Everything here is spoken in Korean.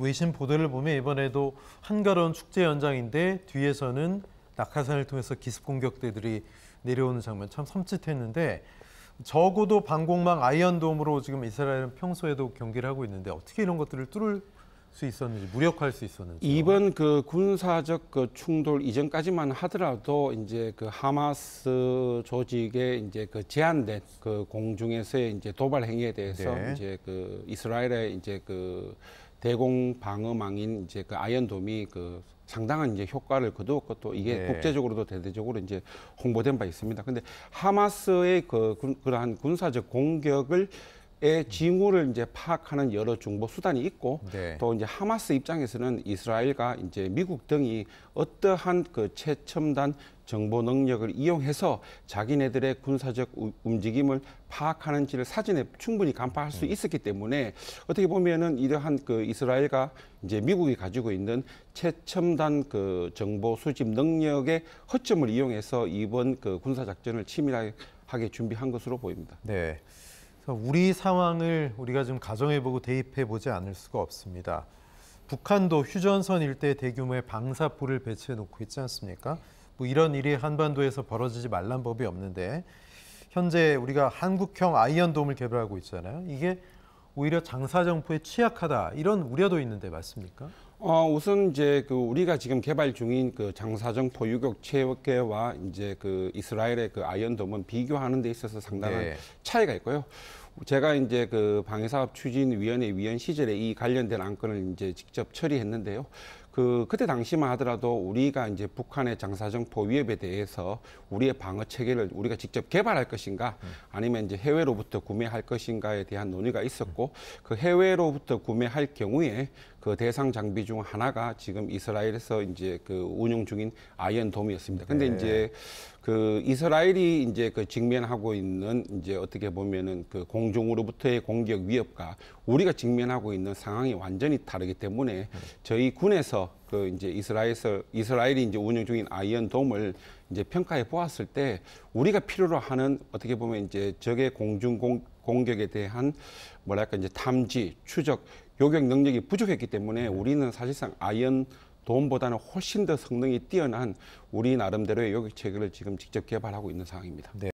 외신 보도를 보면 이번에도 한가로운 축제 현장인데 뒤에서는 낙하산을 통해서 기습 공격대들이 내려오는 장면 참 섬찟했는데 적어도 방공망 아이언돔으로 지금 이스라엘은 평소에도 경기를 하고 있는데 어떻게 이런 것들을 뚫을 수 있었는지, 무력할 수 있었는지. 이번 그 군사적 그 충돌 이전까지만 하더라도 이제 그 하마스 조직의 이제 그 제한된 그 공중에서의 이제 도발 행위에 대해서 네. 이제 그 이스라엘의 이제 그 대공 방어망인 이제 그 아이언돔이 그 상당한 이제 효과를 거두었고 또 이게 네. 국제적으로도 대대적으로 이제 홍보된 바 있습니다. 그런데 하마스의 그 그러한 군사적 공격을 징후를 이제 파악하는 여러 정보 수단이 있고 네. 또 이제 하마스 입장에서는 이스라엘과 이제 미국 등이 어떠한 그 최첨단 정보 능력을 이용해서 자기네들의 군사적 움직임을 파악하는지를 사전에 충분히 간파할 수 있었기 때문에 어떻게 보면은 이러한 그 이스라엘과 이제 미국이 가지고 있는 최첨단 그 정보 수집 능력의 허점을 이용해서 이번 그 군사 작전을 치밀하게 준비한 것으로 보입니다. 네. 우리 상황을 우리가 좀 가정해보고 대입해보지 않을 수가 없습니다. 북한도 휴전선 일대에 대규모의 방사포를 배치해놓고 있지 않습니까? 뭐 이런 일이 한반도에서 벌어지지 말란 법이 없는데 현재 우리가 한국형 아이언돔을 개발하고 있잖아요. 이게 오히려 장사정포에 취약하다 이런 우려도 있는데 맞습니까? 우선 이제 그 우리가 지금 개발 중인 그 장사정포 유격 체계와 이제 그 이스라엘의 그 아이언돔은 비교하는 데 있어서 상당한 네. 차이가 있고요. 제가 이제 그 방위사업 추진위원회 위원 시절에 이 관련된 안건을 이제 직접 처리했는데요. 그때 당시만 하더라도 우리가 이제 북한의 장사정포 위협에 대해서 우리의 방어 체계를 우리가 직접 개발할 것인가 아니면 이제 해외로부터 구매할 것인가에 대한 논의가 있었고 그 해외로부터 구매할 경우에 그 대상 장비 중 하나가 지금 이스라엘에서 이제 그 운용 중인 아이언돔이었습니다. 근데 네. 이제 그 이스라엘이 이제 그 직면하고 있는 이제 어떻게 보면은 그 공중으로부터의 공격 위협과 우리가 직면하고 있는 상황이 완전히 다르기 때문에 저희 군에서 그 이제 이스라엘이 이제 운영 중인 아이언돔을 이제 평가해 보았을 때 우리가 필요로 하는 어떻게 보면 이제 적의 공중 공격에 대한 뭐랄까 이제 탐지, 추적, 요격 능력이 부족했기 때문에 우리는 사실상 아이언돔보다는 훨씬 더 성능이 뛰어난 우리 나름대로의 요격 체계를 지금 직접 개발하고 있는 상황입니다. 네.